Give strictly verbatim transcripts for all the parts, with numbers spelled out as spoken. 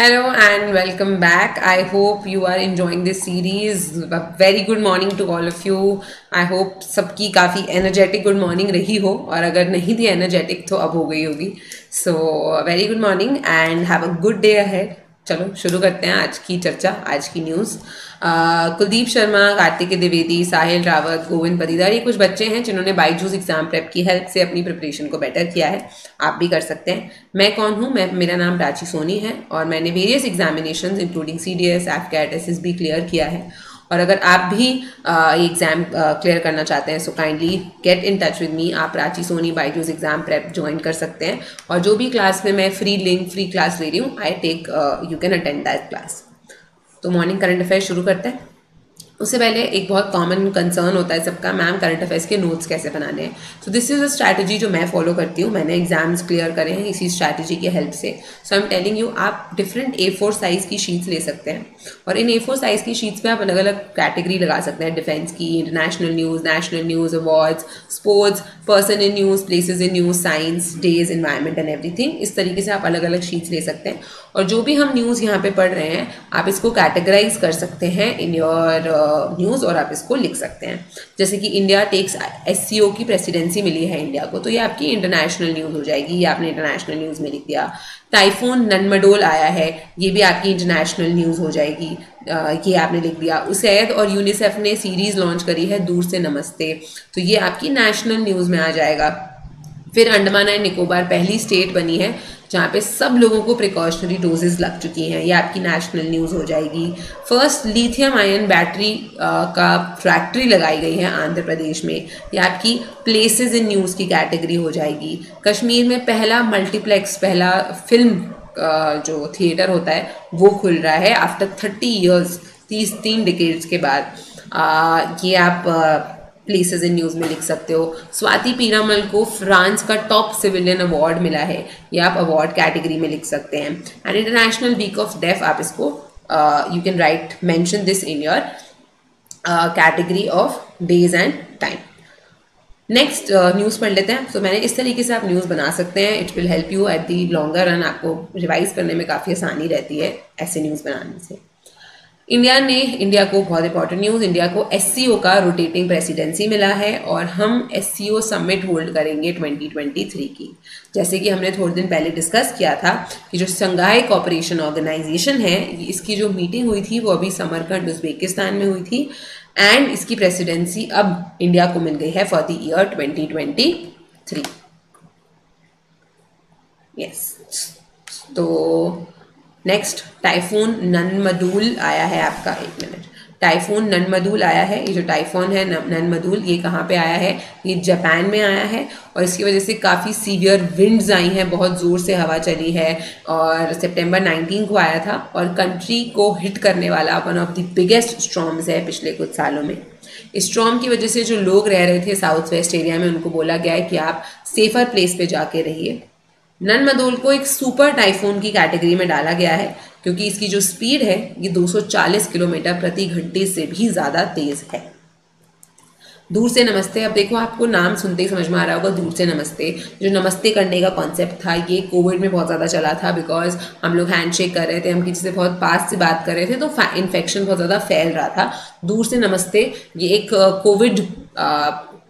Hello and welcome back. I hope you are enjoying this series. Very good morning to all of you. I hope सबकी काफ़ी energetic good morning रही हो और अगर नहीं थी energetic तो अब हो गई होगी. So very good morning and have a good day ahead. चलो शुरू करते हैं आज की चर्चा, आज की न्यूज़. कुलदीप शर्मा, कार्तिक द्विवेदी, साहिल रावत, गोविंद परिदा, ये कुछ बच्चे हैं जिन्होंने बायजूस एग्ज़ाम प्रेप की हेल्प से अपनी प्रिपरेशन को बेटर किया है. आप भी कर सकते हैं. मैं कौन हूँ? मैं मेरा नाम प्राची सोनी है और मैंने various examination including C D S, AFCAT, S S B clear किया है. और अगर आप भी ये एग्ज़ाम क्लियर करना चाहते हैं so kindly get in touch with me. आप Prachi Soni Byju's exam prep join कर सकते हैं और जो भी क्लास में मैं फ्री लिंक फ्री क्लास ले रही हूँ, I take you can attend that class. तो मॉर्निंग करंट अफेयर्स शुरू करते हैं. उससे पहले एक बहुत कॉमन कंसर्न होता है सबका, मैम करंट अफेयर्स के नोट्स कैसे बनाने हैं. So this is a strategy जो मैं फॉलो करती हूँ. मैंने एग्जाम्स क्लियर करे हैं इसी स्ट्रैटेजी की हेल्प से. So I am telling you, आप डिफरेंट ए फोर साइज़ की शीट्स ले सकते हैं और इन ए फोर साइज़ की शीट्स पे आप अलग अलग कैटेगरी लगा सकते हैं. डिफेंस की, international news, national news, awards, sports, person in news, places in news, science, days, environment and everything. इस तरीके से आप अलग अलग शीट्स ले सकते हैं और जो भी हम न्यूज़ यहाँ पर पढ़ रहे हैं आप इसको कैटेगराइज कर सकते हैं इन योर न्यूज़ और आप इसको लिख सकते हैं. जैसे कि इंडिया टेक्स एससीओ की प्रेसिडेंसी मिली है इंडिया को, तो ये आपकी इंटरनेशनल न्यूज़ हो जाएगी. ये आपने इंटरनेशनल न्यूज़ में लिख दिया. टाइफून ननमडोल आया है, ये भी आपकी इंटरनेशनल न्यूज़ हो जाएगी. ये आपने लिख दिया. उसैद और यूनिसेफ ने सीरीज़ लॉन्च करी है दूर से नमस्ते, तो ये आपकी नेशनल न्यूज़ में आ जाएगा. फिर अंडमान एंड निकोबार पहली स्टेट बनी है जहाँ पे सब लोगों को प्रिकॉशनरी डोजेज़ लग चुकी हैं, ये आपकी नेशनल न्यूज़ हो जाएगी. फर्स्ट लिथियम आयन बैटरी आ, का फैक्ट्री लगाई गई है आंध्र प्रदेश में, ये आपकी प्लेसेस इन न्यूज़ की कैटेगरी हो जाएगी. कश्मीर में पहला मल्टीप्लेक्स, पहला फिल्म आ, जो थिएटर होता है वो खुल रहा है आफ्टर थर्टी ईयर्स, तीस तीन डिकेड्स के बाद. आ, ये आप आ, प्लेसेस इन न्यूज़ में लिख सकते हो. स्वाति पीरामल को फ्रांस का टॉप सिविलियन अवार्ड मिला है, ये आप अवार्ड कैटेगरी में लिख सकते हैं. And international week of deaf, आप इसको you can write mention this in your category of days and time. Next news पढ़ लेते हैं. तो मैंने इस तरीके से आप न्यूज़ बना सकते हैं. It will help you at the longer run, आपको रिवाइज करने में काफ़ी आसानी रहती है ऐसे न्यूज़ बनाने से. इंडिया ने इंडिया को बहुत इंपॉर्टेंट न्यूज़, इंडिया को एससीओ का रोटेटिंग प्रेसिडेंसी मिला है और हम एससीओ समिट होल्ड करेंगे ट्वेंटी ट्वेंटी थ्री की. जैसे कि हमने थोड़े दिन पहले डिस्कस किया था कि जो शंघाई कोऑपरेशन ऑर्गेनाइजेशन है, इसकी जो मीटिंग हुई थी वो अभी समरकंद उज्बेकिस्तान में हुई थी एंड इसकी प्रेसिडेंसी अब इंडिया को मिल गई है for the year twenty twenty three. Yes. तो नेक्स्ट टाइफून ननमदूल आया है आपका, एक मिनट, टाइफून ननमदूल आया है. ये जो टाइफून है ननमदूल, ये कहाँ पे आया है? ये जापान में आया है और इसकी वजह से काफ़ी सीवियर विंड्स आई हैं, बहुत ज़ोर से हवा चली है और सितंबर नाइनटीन को आया था और कंट्री को हिट करने वाला one of the biggest storms है पिछले कुछ सालों में. इस स्टॉर्म की वजह से जो लोग रह रहे थे साउथ वेस्ट एरिया में, उनको बोला गया है कि आप सेफ़र प्लेस पर जाके रहिए. ननमदोल को एक सुपर टाइफून की कैटेगरी में डाला गया है क्योंकि इसकी जो स्पीड है ये दो सौ चालीस किलोमीटर प्रति घंटे से भी ज़्यादा तेज़ है. दूर से नमस्ते, अब देखो आपको नाम सुनते ही समझ में आ रहा होगा दूर से नमस्ते. जो नमस्ते करने का कॉन्सेप्ट था ये कोविड में बहुत ज़्यादा चला था बिकॉज हम लोग हैंडशेक कर रहे थे, हम किसी से बहुत पास से बात कर रहे थे तो इन्फेक्शन बहुत ज़्यादा फैल रहा था. दूर से नमस्ते ये एक कोविड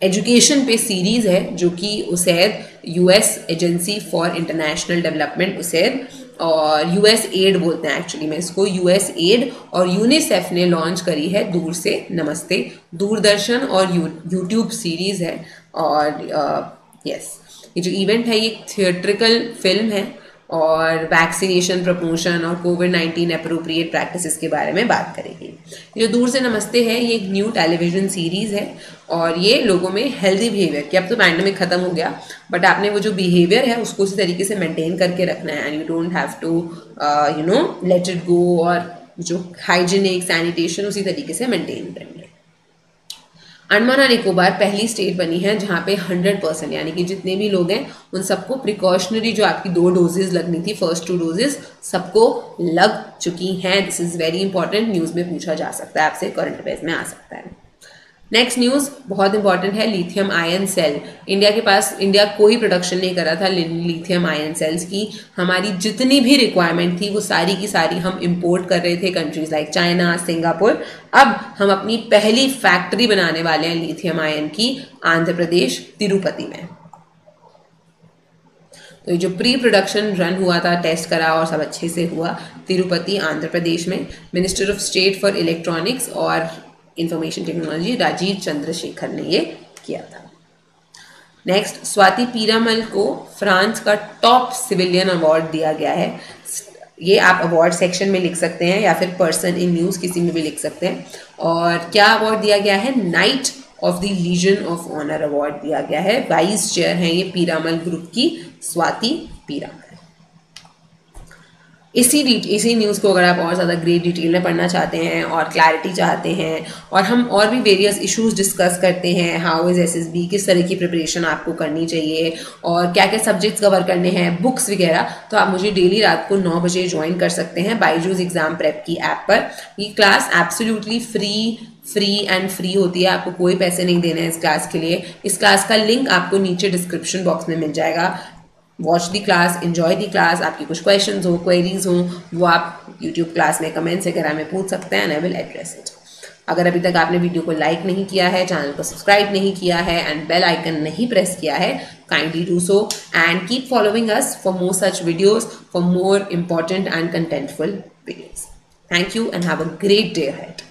एजुकेशन पे सीरीज़ है जो कि USAID, US agency for international development USAID और यूएसएड बोलते हैं एक्चुअली में इसको, यूएसएड और यूनिसेफ ने लॉन्च करी है दूर से नमस्ते. दूरदर्शन और यू यूट्यूब सीरीज़ है और यस, ये जो इवेंट है ये थिएट्रिकल फिल्म है और वैक्सीनेशन प्रमोशन और कोविड नाइन्टीन अप्रोप्रिएट प्रैक्टिसेस के बारे में बात करेगी. जो दूर से नमस्ते है ये एक न्यू टेलीविज़न सीरीज़ है और ये लोगों में हेल्दी बिहेवियर कि अब तो पैंडमिक ख़त्म हो गया बट आपने वो जो बिहेवियर है उसको उसी तरीके से मेंटेन करके रखना है and you don't have to you know let it go, और जो हाइजीनिक सैनिटेशन उसी तरीके से मेंटेन करना है. अंडमान एंड निकोबार पहली स्टेट बनी है जहाँ पे हंड्रेड परसेंट, यानी कि जितने भी लोग हैं उन सबको प्रिकॉशनरी जो आपकी दो डोजेज़ लगनी थी, फर्स्ट टू डोजेज़ सबको लग चुकी हैं. This is very important, news में पूछा जा सकता है आपसे, करंट अफेयर्स में आ सकता है. नेक्स्ट न्यूज़ बहुत इंपॉर्टेंट है, लिथियम आयन सेल। इंडिया के पास इंडिया कोई प्रोडक्शन नहीं करा था लिथियम आयन सेल्स की। हमारी जितनी भी रिक्वायरमेंट थी वो सारी की सारी हम इंपोर्ट कर रहे थे कंट्रीज लाइक चाइना, सिंगापुर। अब हम अपनी पहली फैक्ट्री बनाने वाले हैं लिथियम आयन की आंध्र प्रदेश तिरुपति में। तो जो प्री प्रोडक्शन रन हुआ था, टेस्ट करा और सब अच्छे से हुआ तिरुपति आंध्र प्रदेश में। Minister of state for electronics और इंफॉर्मेशन टेक्नोलॉजी राजीव चंद्रशेखर ने ये किया था। नेक्स्ट, स्वाति पीरामल को फ्रांस का टॉप सिविलियन अवार्ड दिया गया है। ये आप अवार्ड सेक्शन में लिख सकते हैं या फिर पर्सन इन न्यूज़ किसी में भी लिख सकते हैं। और क्या अवार्ड दिया गया है? Knight of the legion of honour award दिया गया है। वाइस चेयर हैं ये पीरामल ग्रुप की स्वाति पीरामल। इसी इसी न्यूज़ को अगर आप और ज़्यादा ग्रेट डिटेल में पढ़ना चाहते हैं और क्लैरिटी चाहते हैं, और हम और भी वेरियस इश्यूज़ डिस्कस करते हैं, how is S S B, किस तरह की प्रिपरेशन आपको करनी चाहिए और क्या क्या सब्जेक्ट्स कवर करने हैं, बुक्स वगैरह, तो आप मुझे डेली रात को नौ बजे ज्वाइन कर सकते हैं बायजूज़ एग्ज़ाम प्रेप की ऐप पर। ये class absolutely free free and free होती है, आपको कोई पैसे नहीं देने हैं इस क्लास के लिए। इस क्लास का लिंक आपको नीचे डिस्क्रिप्शन बॉक्स में मिल जाएगा। Watch the class, enjoy the class. आपकी कुछ क्वेश्चंस हो, क्वेरीज हो, वो आप यूट्यूब क्लास में कमेंट्स वगैरह में पूछ सकते हैं and I will address it. अगर अभी तक आपने वीडियो को लाइक नहीं किया है, चैनल को सब्सक्राइब नहीं किया है एंड बेल आइकन नहीं प्रेस किया है, kindly do so and keep following us for more such videos, for more important and contentful videos. Thank you and have a great day ahead.